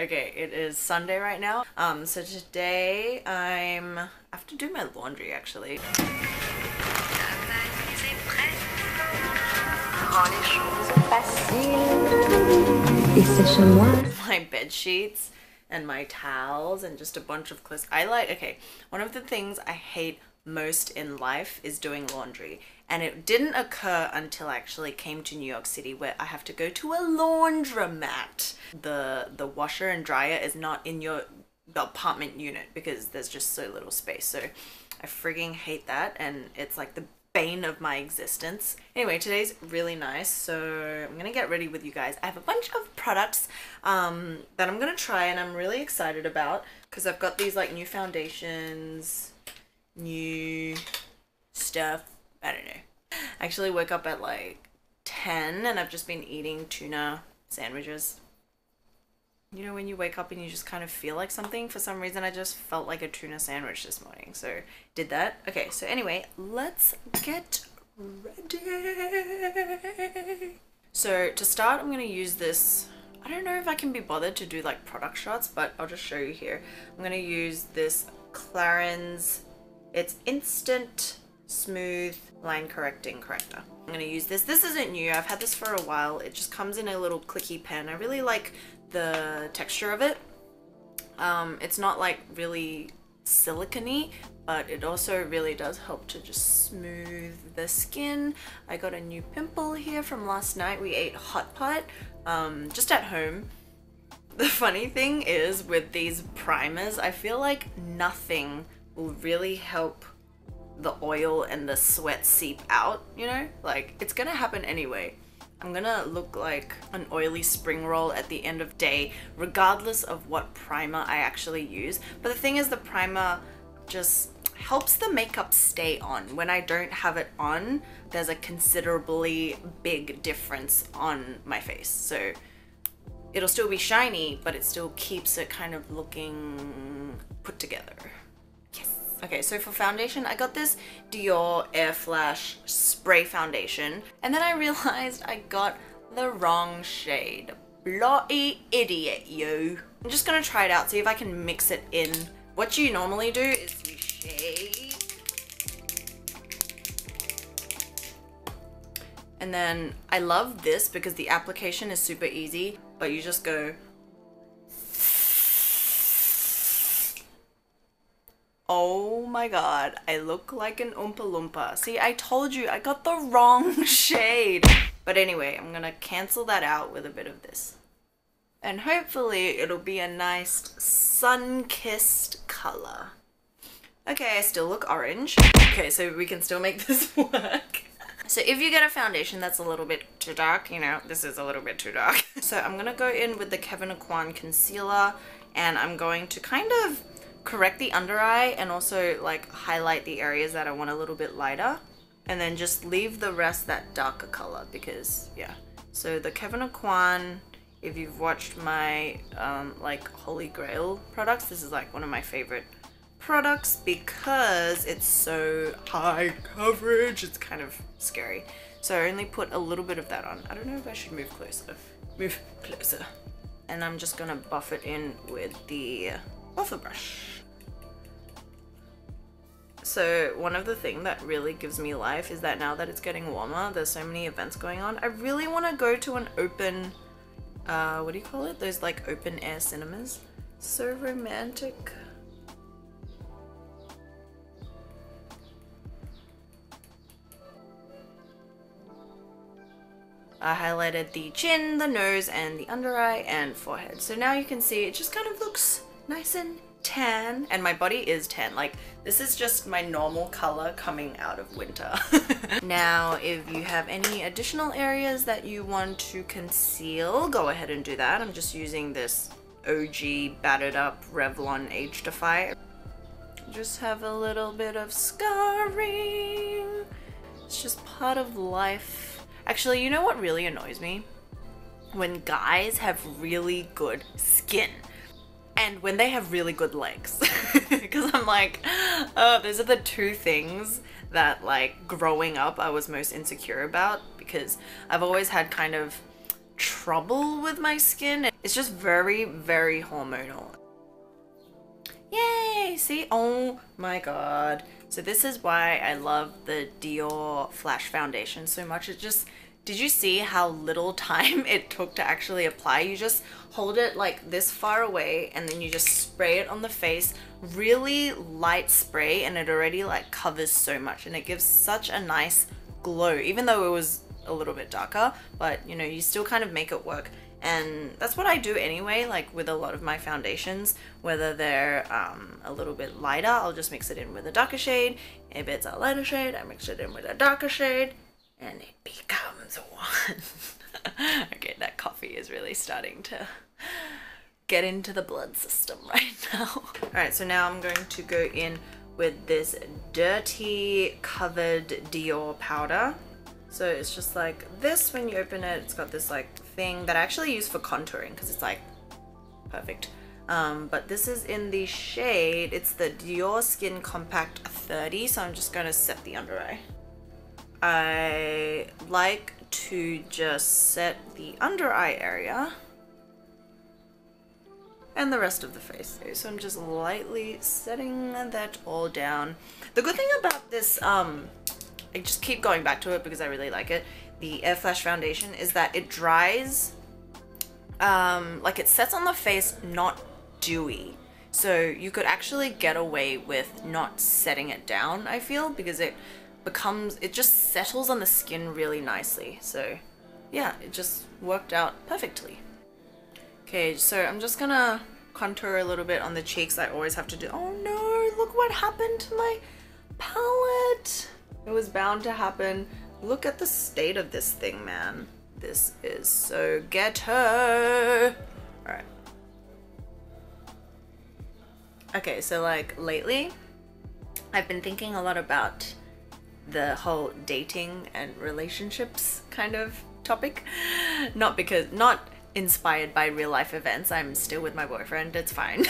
Okay, it is Sunday right now. So today I have to do my laundry actually. My bed sheets and my towels and just a bunch of clothes. One of the things I hate most in life is doing laundry, and it didn't occur until I actually came to New York City, where I have to go to a laundromat. The washer and dryer is not in your apartment unit because there's just so little space, so I frigging hate that, and it's like the bane of my existence. Anyway, today's really nice, so I'm gonna get ready with you guys. I have a bunch of products that I'm gonna try, and I'm really excited about, because I've got these like new foundations, new stuff. I don't know. I actually woke up at like 10 and I've just been eating tuna sandwiches. You know when you wake up and you just kind of feel like something? For some reason I just felt like a tuna sandwich this morning, so did that. Okay, so anyway, let's get ready. So to start, I'm gonna use this. I don't know if I can be bothered to do like product shots, but I'll just show you here. I'm gonna use this Clarins. It's Instant Smooth Line Correcting Corrector. I'm gonna use this. This isn't new, I've had this for a while. It just comes in a little clicky pen. I really like the texture of it. It's not like really silicone-y, but it also really does help to just smooth the skin. I got a new pimple here from last night. We ate hot pot just at home. The funny thing is with these primers, I feel like nothing will really help the oil and the sweat seep out, you know? Like, it's gonna happen anyway. I'm gonna look like an oily spring roll at the end of day, regardless of what primer I actually use. But the thing is, the primer just helps the makeup stay on. When I don't have it on, there's a considerably big difference on my face. So it'll still be shiny, but it still keeps it kind of looking put together. Okay, so for foundation, I got this Dior Air Flash Spray Foundation, and then I realized I got the wrong shade. Bloody idiot, yo. I'm just gonna try it out, see if I can mix it in. What you normally do is you shake, and then I love this because the application is super easy, but you just go . Oh my god, I look like an Oompa Loompa. See, I told you, I got the wrong shade. But anyway, I'm gonna cancel that out with a bit of this. And hopefully it'll be a nice sun-kissed color. Okay, I still look orange. Okay, so we can still make this work. So if you get a foundation that's a little bit too dark, you know, this is a little bit too dark. So I'm gonna go in with the Kevin Aucoin Concealer, and I'm going to kind of correct the under eye and also like highlight the areas that I want a little bit lighter, and then just leave the rest that darker color, because yeah. So the Kevin Aucoin, if you've watched my like Holy Grail products, this is like one of my favorite products because it's so high coverage, it's kind of scary. So I only put a little bit of that on. I don't know if I should move closer. Move closer. And I'm just gonna buff it in with the buffer brush. So one of the things that really gives me life is that now that it's getting warmer, there's so many events going on. I really want to go to an open, what do you call it? Those like open air cinemas. So romantic. I highlighted the chin, the nose, and the under eye and forehead. So now you can see it just kind of looks nice and tan, and my body is tan. Like, this is just my normal color coming out of winter. Now, if you have any additional areas that you want to conceal, go ahead and do that. I'm just using this OG battered up Revlon Age Defy. Just have a little bit of scarring. It's just part of life. Actually, you know what really annoys me? When guys have really good skin. And when they have really good legs, because I'm like, oh, those are the two things that like growing up I was most insecure about, because I've always had kind of trouble with my skin. It's just very, very hormonal. Yay! See? Oh my god. So this is why I love the Dior Flash Foundation so much. It just... Did you see how little time it took to actually apply? You just hold it like this far away and then you just spray it on the face. Really light spray, and it already like covers so much, and it gives such a nice glow, even though it was a little bit darker, but you know, you still kind of make it work. And that's what I do anyway, like with a lot of my foundations, whether they're a little bit lighter, I'll just mix it in with a darker shade. If it's a lighter shade, I mix it in with a darker shade, and it becomes one. Okay, that coffee is really starting to get into the blood system right now. Alright, so now I'm going to go in with this dirty covered Dior powder. So it's just like this. When you open it, it's got this like thing that I actually use for contouring because it's like perfect. But this is in the shade, it's the Dior Skin Compact 30, so I'm just going to set the under eye. I like to just set the under eye area and the rest of the face. So I'm just lightly setting that all down. The good thing about this, I just keep going back to it because I really like it, the Air Flash Foundation, is that it dries, like it sets on the face, not dewy. So you could actually get away with not setting it down, I feel, because it becomes, it just settles on the skin really nicely. So yeah, it just worked out perfectly. Okay, so I'm just gonna contour a little bit on the cheeks. I always have to do, oh no, look what happened to my palette. It was bound to happen. Look at the state of this thing, man. This is so ghetto. Alright. Okay, so like lately, I've been thinking a lot about the whole dating and relationships kind of topic. Not inspired by real life events. I'm still with my boyfriend, it's fine.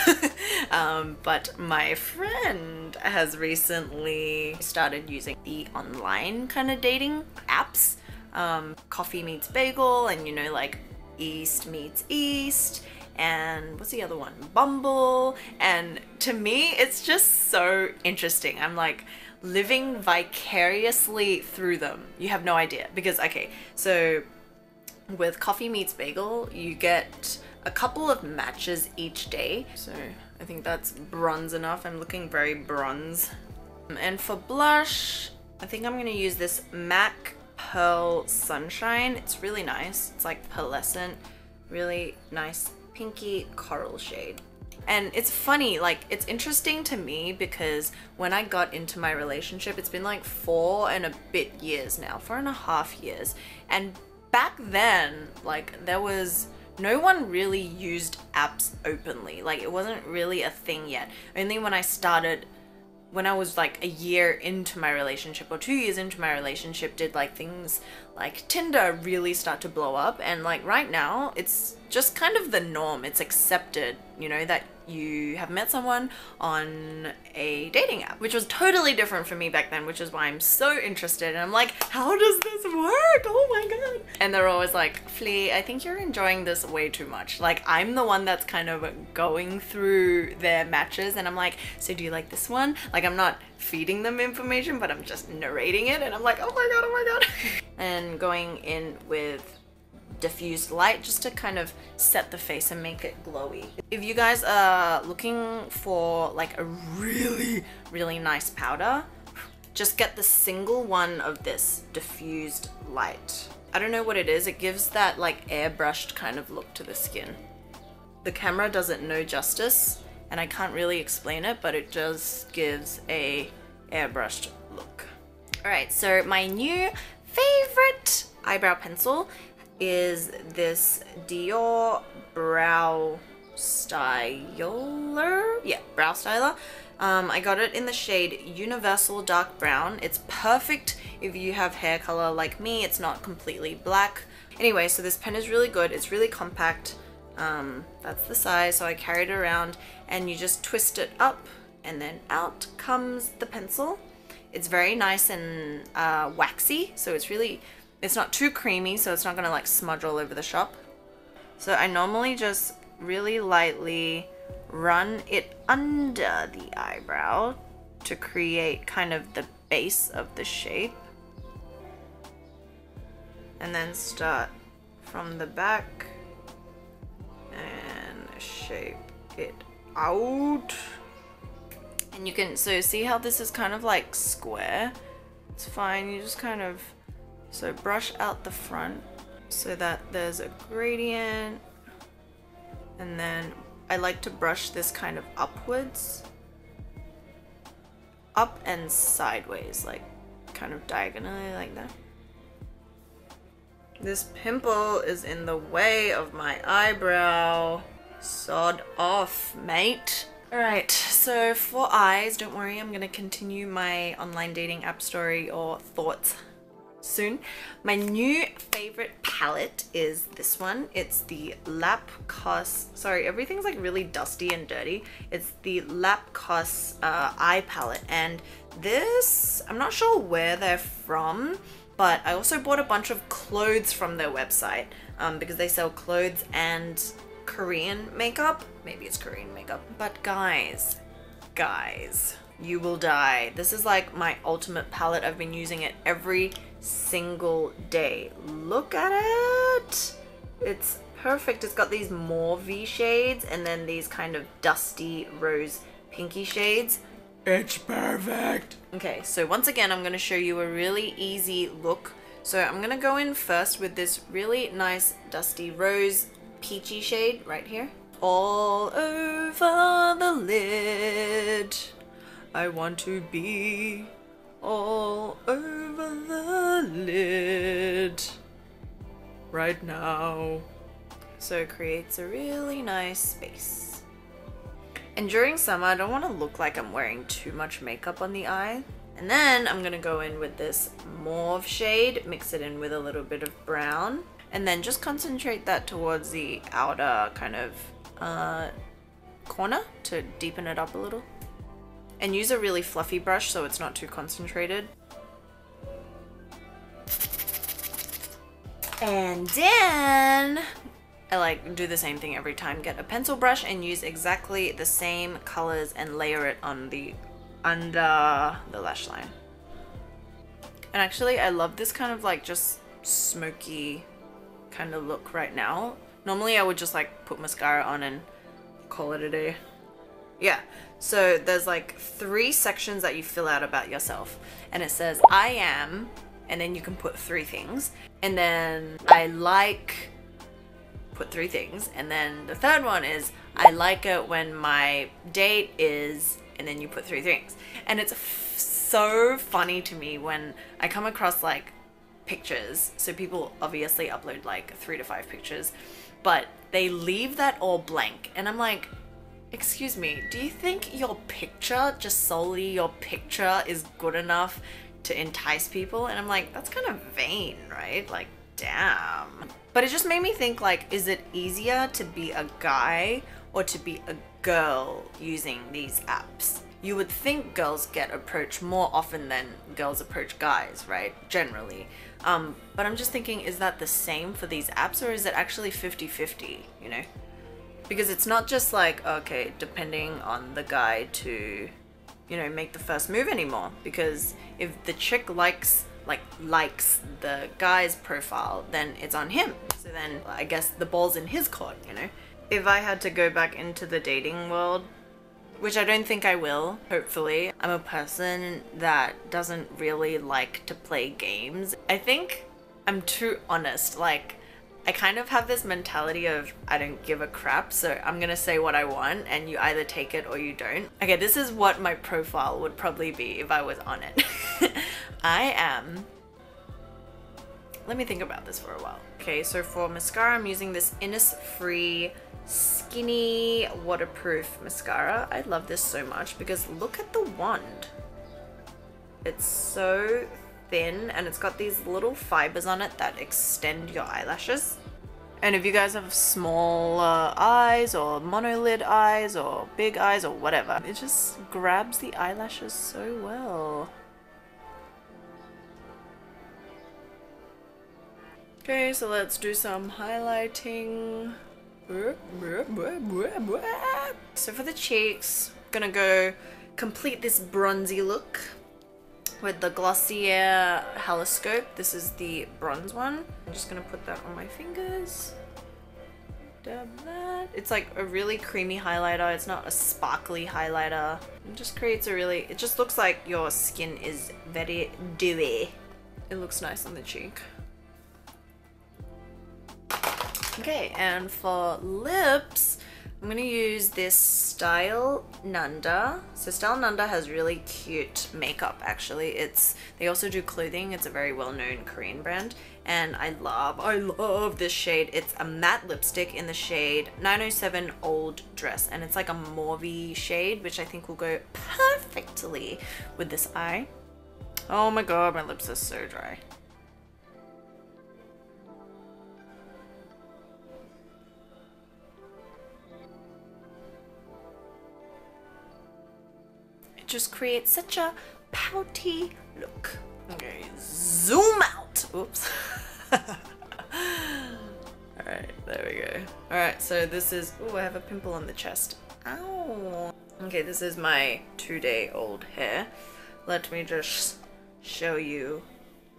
But my friend has recently started using the online kind of dating apps, Coffee Meets Bagel, and you know, like East Meets East, and what's the other one? Bumble. And to me, it's just so interesting. I'm like living vicariously through them. You have no idea, because okay, so with Coffee Meets Bagel, you get a couple of matches each day. So I think that's bronze enough. I'm looking very bronze. And for blush, I think I'm gonna use this MAC Pearl Sunshine. It's really nice. It's like pearlescent, really nice pinky coral shade. And it's funny, like it's interesting to me because when I got into my relationship, it's been like 4 and a bit years now, 4.5 years. And back then, like there was no one really used apps openly. Like it wasn't really a thing yet. Only when I started, when I was like a year into my relationship or 2 years into my relationship, did like things like Tinder really start to blow up. And like right now, it's just kind of the norm. It's accepted, you know, that you have met someone on a dating app, which was totally different for me back then, which is why I'm so interested. And I'm like, how does this work? Oh my god. And they're always like, Flea, I think you're enjoying this way too much. Like I'm the one that's kind of going through their matches, and I'm like, so do you like this one? Like I'm not feeding them information, but I'm just narrating it, and I'm like, oh my god. And going in with diffused light just to kind of set the face and make it glowy. If you guys are looking for like a really, really nice powder, just get the single one of this diffused light. I don't know what it is. It gives that like airbrushed kind of look to the skin. The camera does it no justice, and I can't really explain it, but it just gives a airbrushed look. Alright, so my new favorite eyebrow pencil is this Dior Brow Styler. Yeah, Brow Styler. I got it in the shade Universal Dark Brown. It's perfect if you have hair color like me. It's not completely black. Anyway, so this pen is really good. It's really compact. That's the size, so I carried it around, and you just twist it up and then out comes the pencil. It's very nice and waxy, so it's really It's not too creamy, so it's not going to like smudge all over the shop. So I normally just really lightly run it under the eyebrow to create kind of the base of the shape. And then start from the back and shape it out. And you can, so see how this is kind of like square? It's fine, you just kind of, so brush out the front so that there's a gradient. And then I like to brush this kind of upwards, up and sideways, like kind of diagonally like that. This pimple is in the way of my eyebrow. Sod off, mate. Alright, so for eyes, don't worry, I'm gonna continue my online dating app story or thoughts soon. My new favorite palette is this one. It's the Lapcos, sorry, everything's like really dusty and dirty. It's the Lapcos eye palette, and this, I'm not sure where they're from, but I also bought a bunch of clothes from their website because they sell clothes and Korean makeup. Maybe it's Korean makeup. But guys, you will die. This is like my ultimate palette. I've been using it every single day. Look at it. It's perfect. It's got these mauve-y shades and then these kind of dusty rose pinky shades. It's perfect. Okay, so once again, I'm going to show you a really easy look. So I'm going to go in first with this really nice dusty rose peachy shade right here. All over the lid. I want to be all over the lid right now. So it creates a really nice space. And during summer, I don't want to look like I'm wearing too much makeup on the eye. And then I'm going to go in with this mauve shade, mix it in with a little bit of brown, and then just concentrate that towards the outer kind of corner to deepen it up a little. And use a really fluffy brush so it's not too concentrated. And then I like do the same thing every time, get a pencil brush and use exactly the same colors and layer it on the under the lash line. And actually I love this kind of like just smoky kind of look right now. Normally I would just like put mascara on and call it a day. Yeah, so there's like 3 sections that you fill out about yourself and it says I am, and then you can put 3 things, and then I like, put 3 things, and then the 3rd one is I like it when my date is, and then you put 3 things. And it's so funny to me when I come across like pictures, so people obviously upload like 3 to 5 pictures, but they leave that all blank and I'm like, excuse me, do you think your picture, just solely your picture, is good enough to entice people? And I'm like, that's kind of vain, right? Like, damn. But it just made me think, like, is it easier to be a guy or to be a girl using these apps? You would think girls get approached more often than girls approach guys, right? Generally. But I'm just thinking, is that the same for these apps, or is it actually 50-50, you know? Because it's not just like, okay, depending on the guy to, you know, make the first move anymore. Because if the chick likes the guy's profile, then it's on him. So then I guess the ball's in his court, you know? If I had to go back into the dating world, which I don't think I will, hopefully, I'm a person that doesn't really like to play games. I think I'm too honest. Like, I kind of have this mentality of I don't give a crap, so I'm gonna say what I want and you either take it or you don't. Okay, this is what my profile would probably be if I was on it. I am, let me think about this for a while. Okay, so for mascara, I'm using this Innisfree Skinny Waterproof Mascara. I love this so much because look at the wand. It's so thin and it's got these little fibers on it that extend your eyelashes. And if you guys have small eyes or monolid eyes or big eyes or whatever, it just grabs the eyelashes so well. Okay, so let's do some highlighting. So for the cheeks, I'm gonna go complete this bronzy look with the Glossier Haloscope. This is the bronze one. I'm just gonna put that on my fingers. Dab that. It's like a really creamy highlighter. It's not a sparkly highlighter. It just creates a really, it just looks like your skin is very dewy. It looks nice on the cheek. Okay, and for lips, I'm gonna use this Style Nanda. So Style Nanda has really cute makeup, actually. They also do clothing. It's a very well-known Korean brand, and I love this shade. It's a matte lipstick in the shade 907 Old Dress, and it's like a mauvey shade, which I think will go perfectly with this eye. Oh my god, my lips are so dry. Just creates such a pouty look. Okay, zoom out. Oops. Alright, there we go. Alright, so this is, oh, I have a pimple on the chest. Ow. Okay, this is my 2-day-old hair. Let me just show you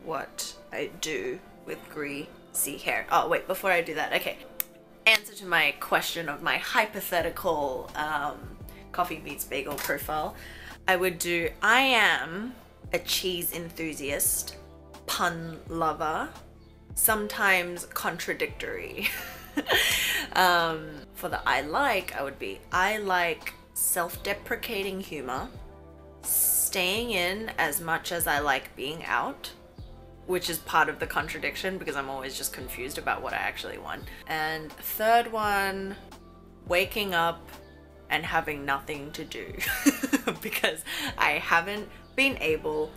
what I do with greasy hair. Oh, wait, before I do that, okay. Answer to my question of my hypothetical Coffee Meets Bagel profile. I would do, I am a cheese enthusiast, pun lover, sometimes contradictory. For the I would be, I like self-deprecating humor, staying in as much as I like being out, which is part of the contradiction because I'm always just confused about what I actually want. And third one, waking up and having nothing to do because I haven't been able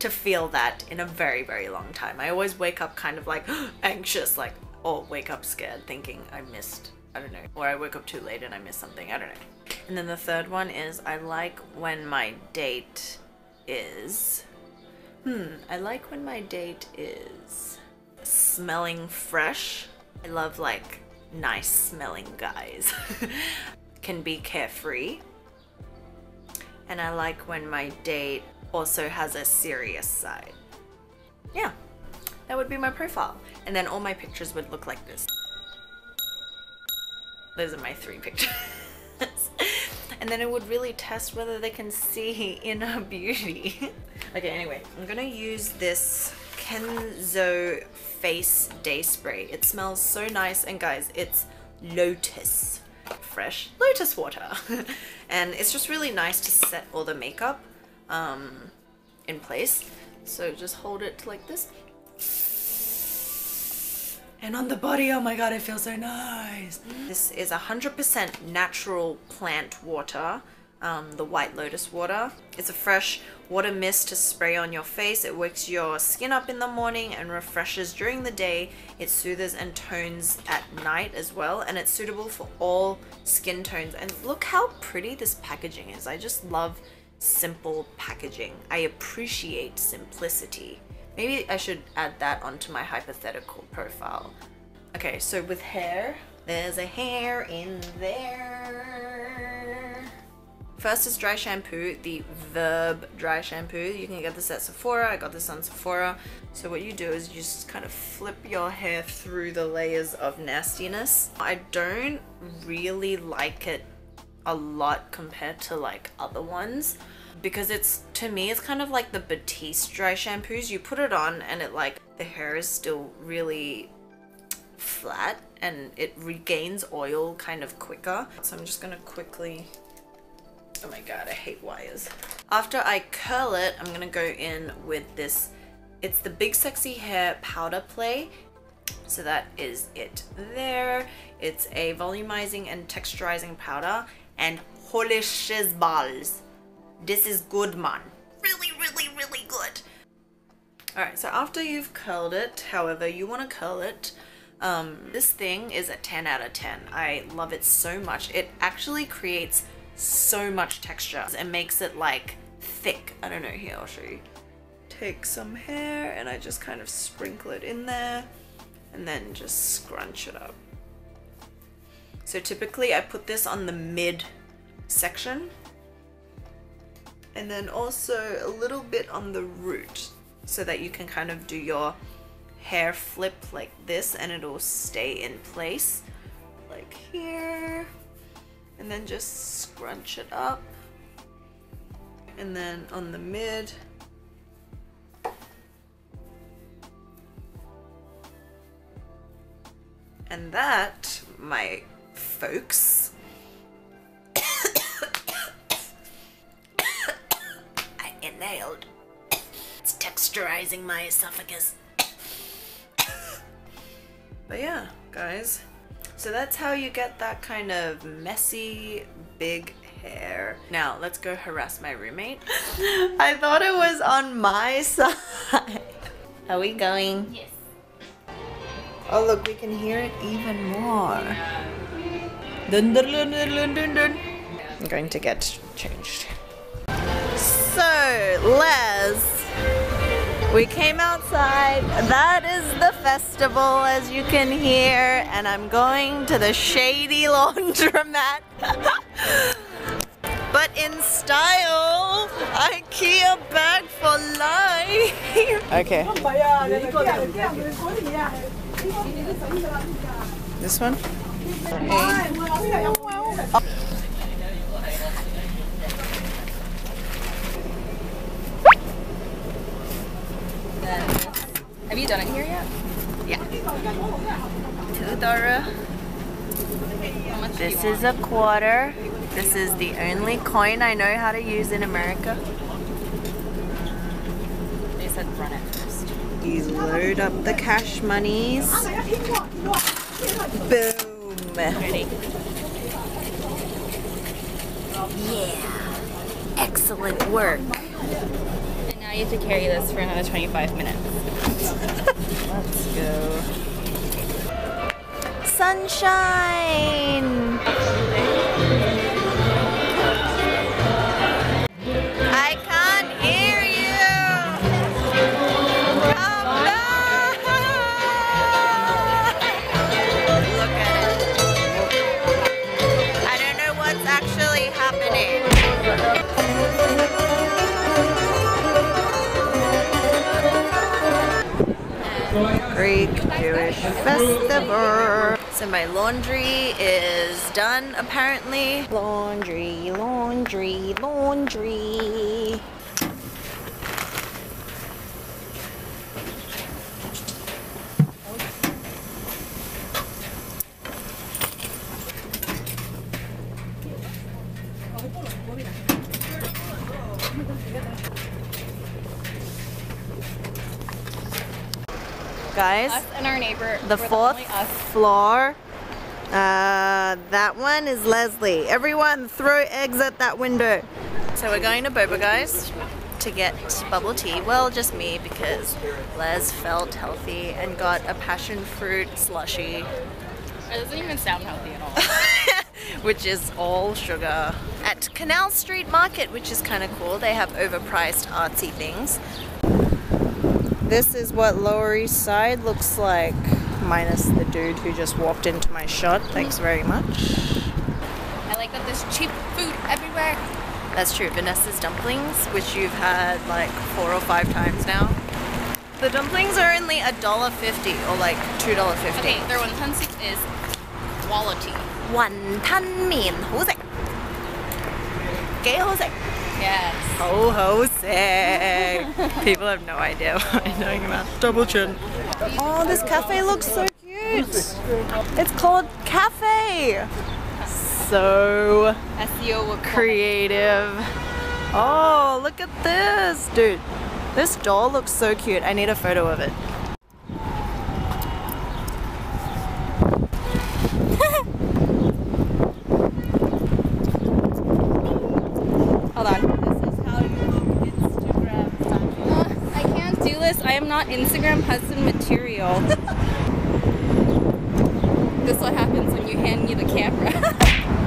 to feel that in a very, very long time. I always wake up kind of like anxious, like, or wake up scared thinking I missed, I don't know, or I woke up too late and I missed something, I don't know. And then the third one is I like when my date is, I like when my date is smelling fresh. I love like nice smelling guys. Can be carefree, and I like when my date also has a serious side. Yeah, that would be my profile, and then all my pictures would look like this. Those are my 3 pictures. And then it would really test whether they can see inner beauty. Okay, anyway, I'm gonna use this Kenzo Face Day Spray. It smells so nice, and guys, it's lotus. Fresh lotus water. And it's just really nice to set all the makeup in place. So just hold it like this. And on the body, oh my god, it feels so nice. This is 100% natural plant water, the white lotus water. It's a fresh water mist to spray on your face. It wakes your skin up in the morning and refreshes during the day. It soothes and tones at night as well, and it's suitable for all skin tones. And look how pretty this packaging is. I just love simple packaging. I appreciate simplicity. Maybe I should add that onto my hypothetical profile. Okay, so with hair, there's a hair in there. First is dry shampoo, the Verb dry shampoo. You can get this at Sephora. I got this on Sephora. So what you do is you just kind of flip your hair through the layers of nastiness. I don't really like it a lot compared to like other ones because it's, to me, it's kind of like the Batiste dry shampoos. You put it on and it like, the hair is still really flat and it regains oil kind of quicker. So I'm just gonna quickly, oh my god, I hate wires. After I curl it, I'm gonna go in with this. It's the Big Sexy Hair Powder Play. So that is it there. It's a volumizing and texturizing powder. And holy shiz balls. This is good, man. Really, really, really good. Alright, so after you've curled it, however you want to curl it, this thing is a 10 out of 10. I love it so much. It actually creates so much texture. It makes it like thick. I don't know, here I'll show you. Take some hair and I just kind of sprinkle it in there. and then just scrunch it up. So typically I put this on the mid section and then also a little bit on the root so that you can kind of do your hair flip like this and it'll stay in place like here, and then just scrunch it up and then on the mid. And that, my folks, I inhaled. It's texturizing my esophagus. But yeah, guys, so that's how you get that kind of messy, big hair. Now, let's go harass my roommate. I thought it was on my side. Are we going? Yes. Oh look, we can hear it even more. Dun, dun, dun, dun, dun, dun. I'm going to get changed. So, Les, we came outside. That is the festival, as you can hear, and I'm going to the shady laundromat. But in style, IKEA bag for life. Okay. This one? Okay. Have you done it here yet? Yeah. $2. This is a quarter. This is the only coin I know how to use in America. They said run it first. You load up the cash monies. Boom. Ready? Yeah. Excellent work. Now you have to carry this for another 25 minutes. Let's go. Sunshine! I can't hear you! Come back! Look at it. I don't know what's actually happening. Greek Jewish festival. So my laundry is done apparently. Laundry, laundry, laundry. Guys, us and our neighbor, the fourth floor, that one is Leslie. Everyone throw eggs at that window. So we're going to Boba Guys to get bubble tea. Well, just me, because Les felt healthy and got a passion fruit slushie. It doesn't even sound healthy at all. Which is all sugar. At Canal Street Market, which is kind of cool. They have overpriced artsy things. This is what Lower East Side looks like, minus the dude who just walked into my shot. Thanks very much. I like that there's cheap food everywhere. That's true. Vanessa's dumplings, which you've had like 4 or 5 times now. The dumplings are only $1.50 or like $2.50. Okay, their wonton soup is quality. Wonton mein Jose. Gay Jose. Yes. Ho ho sick. People have no idea what I'm talking about. Double chin. Oh, this cafe looks so cute. It's called Cafe. So creative. Oh, look at this, dude. This doll looks so cute. I need a photo of it. Not Instagram husband material. This is what happens when you hand me the camera.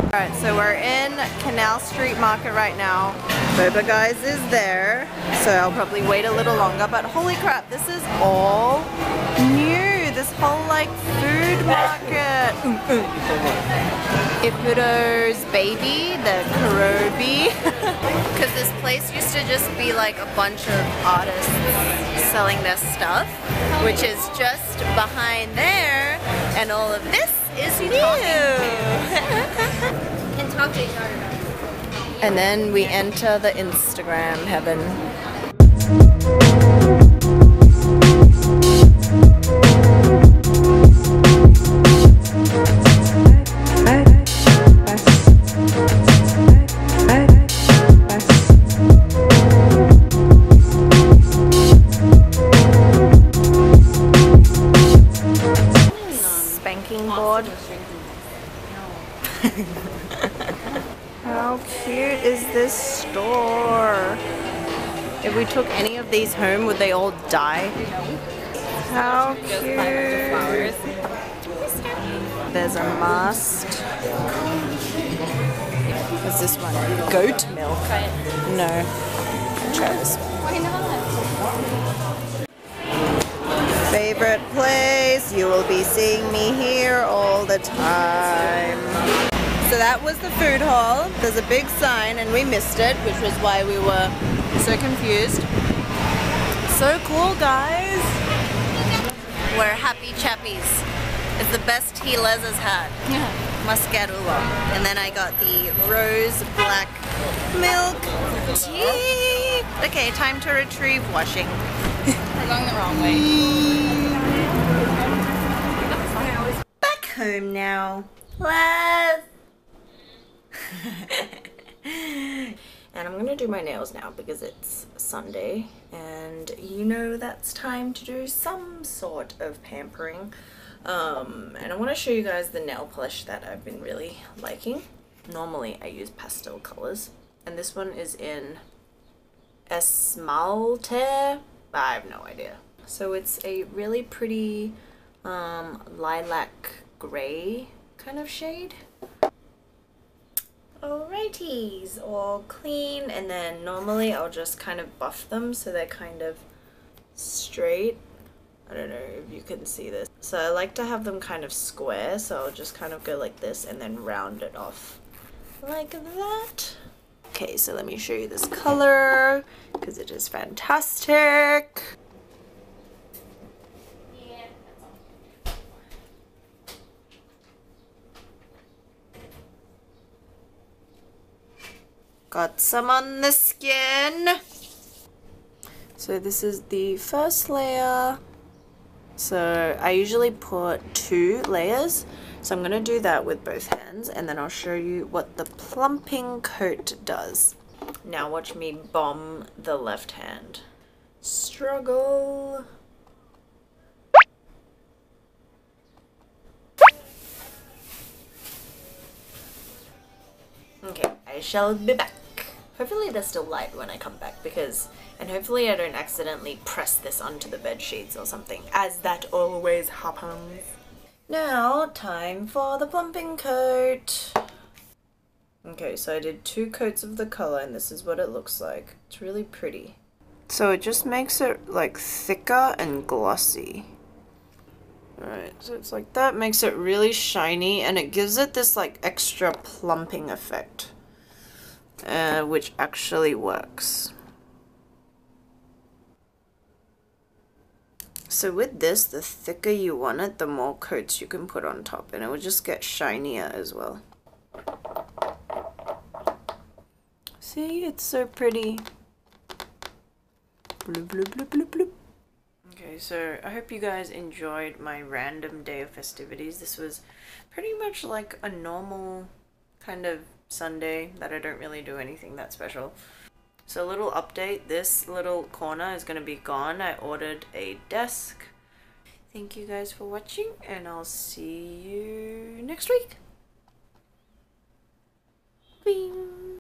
Alright, so we're in Canal Street Market right now. Boba Guys is there, so I'll probably wait a little longer, but holy crap, this is all new. this whole like food market. Ippudo's baby, the Kurobi. Because this place used to just be like a bunch of artists selling their stuff, which is just behind there, and all of this is new. And talk to each other. And then we enter the Instagram heaven. How cute is this store? If we took any of these home, would they all die? How cute! There's a must. What's this one? Goat milk? No. Try this one. Favorite place? You will be seeing me here all the time. So that was the food hall. There's a big sign and we missed it, which was why we were so confused. So cool, guys. We're happy chappies. It's the best Giles has had. Yeah. Mascarula. And then I got the rose black milk tea. Okay, time to retrieve washing. We're going the wrong way. Back home now. Let's and I'm gonna do my nails now because it's Sunday and you know that's time to do some sort of pampering, and I want to show you guys the nail polish that I've been really liking. Normally I use pastel colors and this one is in Esmalte. I have no idea. So it's a really pretty lilac gray kind of shade. Alrighties, all clean, and then normally I'll just kind of buff them so they're kind of straight. I don't know if you can see this. So I like to have them kind of square, so I'll just kind of go like this and then round it off like that. Okay, so let me show you this color because it is fantastic. Got some on the skin. So this is the first layer. So I usually put 2 layers. So I'm gonna do that with both hands and then I'll show you what the plumping coat does. Now watch me bomb the left hand. Struggle. Okay, I shall be back. Hopefully they're still light when I come back because, and hopefully I don't accidentally press this onto the bed sheets or something, as that always happens. Now, time for the plumping coat. Okay, so I did 2 coats of the color and this is what it looks like. It's really pretty. So it just makes it like thicker and glossy. Alright, so it's like that, makes it really shiny and it gives it this like extra plumping effect. Which actually works. So with this, the thicker you want it, the more coats you can put on top and it will just get shinier as well. See, it's so pretty. Bloop, bloop, bloop, bloop, bloop. Okay, so I hope you guys enjoyed my random day of festivities. This was pretty much like a normal kind of Sunday that I don't really do anything that special. So a little update, this little corner is going to be gone. I ordered a desk. Thank you guys for watching and I'll see you next week. Bing.